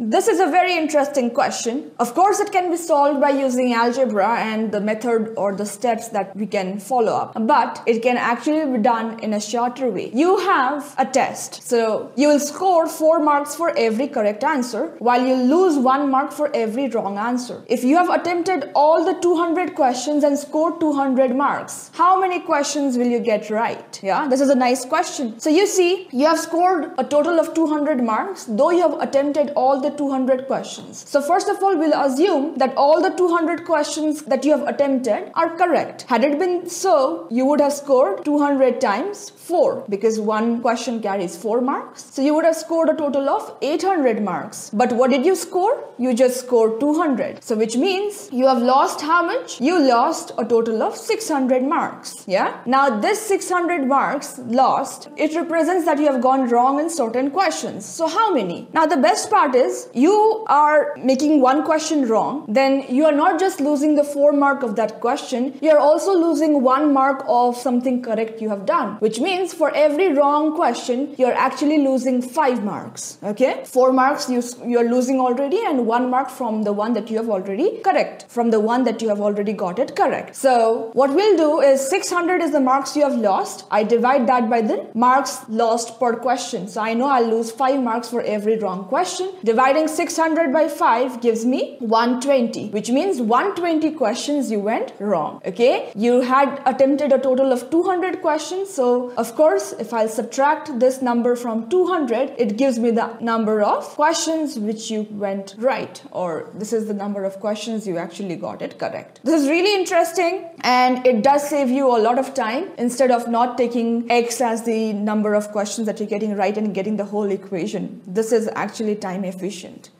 This is a very interesting question. Of course, it can be solved by using algebra and the method or the steps that we can follow up, but it can actually be done in a shorter way. You have a test, so you will score 4 marks for every correct answer, while you lose 1 mark for every wrong answer. If you have attempted all the 200 questions and scored 200 marks, how many questions will you get right? Yeah, this is a nice question. So you see, you have scored a total of 200 marks, though you have attempted all the 200 questions. So first of all, we'll assume that all the 200 questions that you have attempted are correct. Had it been so, you would have scored 200 times 4 because one question carries 4 marks. So you would have scored a total of 800 marks. But what did you score? You just scored 200. So which means you have lost how much? You lost a total of 600 marks. Yeah. Now this 600 marks lost, it represents that you have gone wrong in certain questions. So how many? Now the best part is, you are making one question wrong, then you are not just losing the 4 mark of that question, you are also losing 1 mark of something correct you have done, which means for every wrong question you are actually losing 5 marks. Okay, 4 marks you are losing already, and 1 mark from the one that you have already correct, from the one that you have already got it correct. So what we'll do is 600 is the marks you have lost. I divide that by the marks lost per question, so I know I'll lose 5 marks for every wrong question. Dividing 600 by 5 gives me 120, which means 120 questions you went wrong. Okay, you had attempted a total of 200 questions. So of course, if I'll subtract this number from 200, it gives me the number of questions which you went right, or this is the number of questions you actually got it correct. This is really interesting, and it does save you a lot of time instead of not taking X as the number of questions that you're getting right and getting the whole equation. This is actually time efficient.